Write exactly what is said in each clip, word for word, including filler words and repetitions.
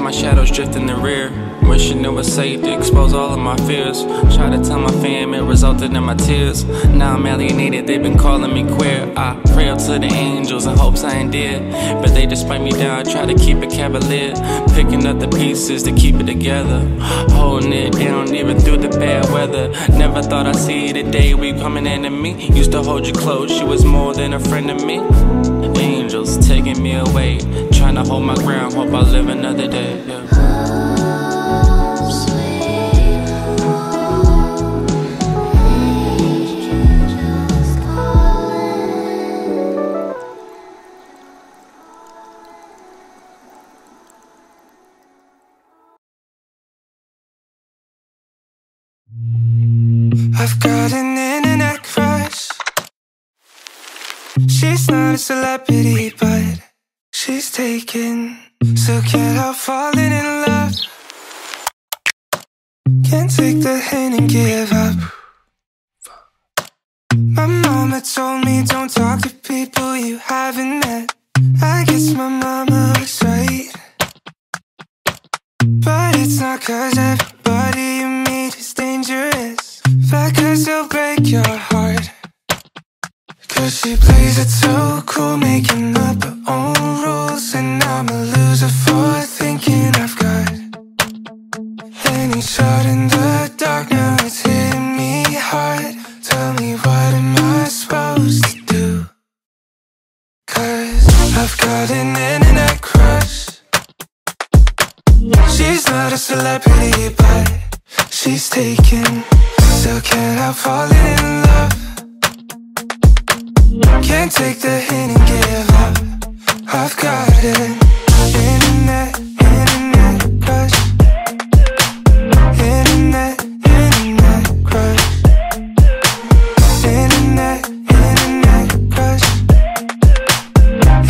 My shadows drift in the rear, wishing it was safe to expose all of my fears. Try to tell my fam it resulted in my tears. Now I'm alienated, they've been calling me queer. I pray out to the angels in hopes I ain't dead, but they just bite me down, I try to keep it cavalier. Picking up the pieces to keep it together, holding it down even through the bad weather. Never thought I'd see the day we become an enemy. Used to hold you close, you was more than a friend to me. Angels taking me away, trying to hold my ground, hope I live another day, yeah. I've got an internet crush. She's not a celebrity, but she's taken. So get out falling in love. Can't take the hint and give up. My mama told me don't talk to people you haven't met. I guess my mama was right, but it's not cause everybody you meet is dangerous. That cause they'll break your heart. Cause she plays it so cool, making up her own rules. And I'm a loser for thinking I've got any shot in the dark. Now it's hitting me hard. Tell me what am I supposed to do? Cause I've got an internet crush. She's not a celebrity, but she's taken. So can I fall in love? Can't take the hint and give up. I've got an internet, internet crush. Internet, internet crush. Internet, internet crush.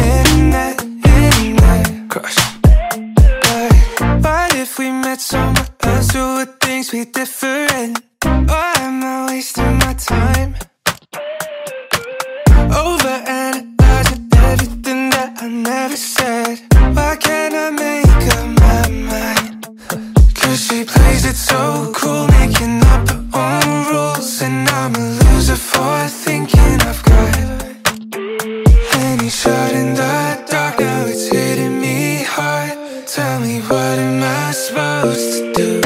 Internet, internet crush. But, but if we met someone else who would things be different? Or am I wasting my time overanalyzing everything that I never said? Why can't I make up my mind? Cause she plays it so cool, making up her own rules. And I'm a loser for thinking I've got any shot in the dark. Now it's hitting me hard. Tell me what am I supposed to do?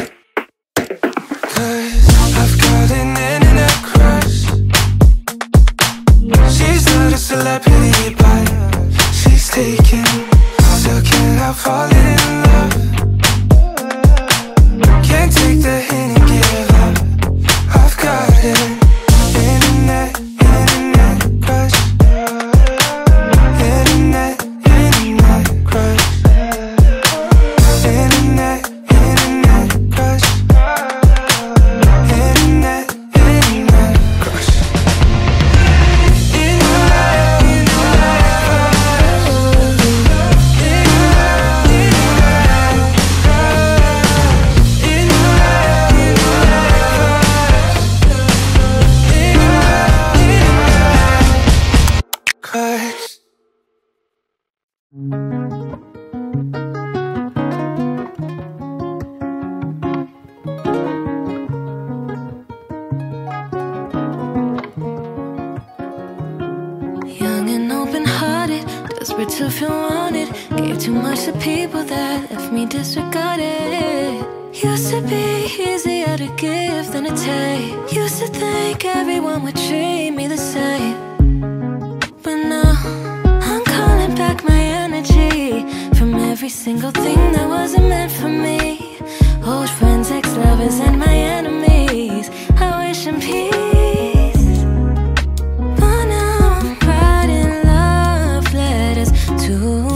Celebrity, but she's taken. So can I fall in love? Can't take the hint and give up. I've got it. Internet, internet crush. Internet, internet crush. Internet, internet crush. Internet, internet crush. In open-hearted, desperate to feel wanted. Gave too much to people that left me disregarded. Used to be easier to give than to take. Used to think everyone would treat me the same. But now, I'm calling back my energy from every single thing that wasn't meant for me. Old friends, ex-lovers, and my enemies, I wish in peace. But now I'm writing love letters to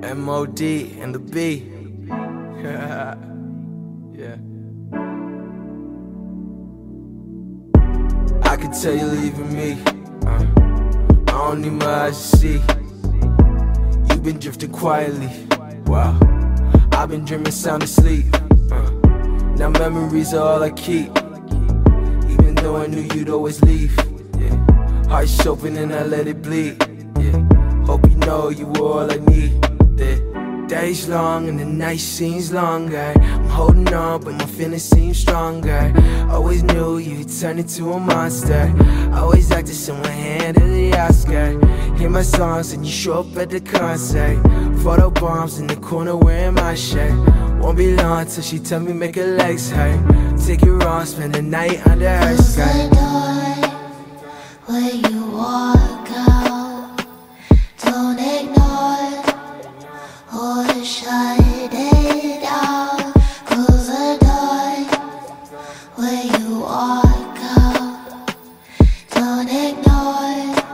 M O D and the B. Yeah. I can tell you're leaving me. Uh, I don't need my eyes to see. You've been drifting quietly. Wow. I've been dreaming sound asleep. Uh, now memories are all I keep. Even though I knew you'd always leave. Yeah. Heart's open and I let it bleed. Yeah. Hope you know you were all I need. Days long and the night seems longer. I'm holding on but my feelings seem stronger. Always knew you'd turn into a monster. Always acted someone handed the Oscar. Hear my songs and you show up at the concert. Photo bombs in the corner wearing my shirt. Won't be long till she tell me make her legs hurt. Take it wrong, spend the night under her skirt. Close the door when you walk out. Don't ignore it or shut it out. Close the door when you walk out. Don't ignore it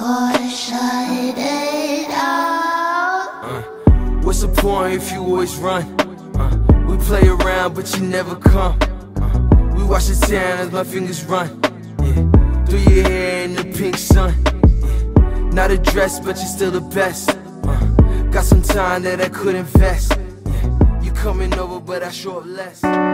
or shut it out. uh, What's the point if you always run? Uh, we play around but you never come. uh, We watch the town as my fingers run. Yeah. Through your hair in the pink sun. Yeah. Not a dress but you're still the best. Got some time that I could invest. Yeah. You coming over, but I show up less.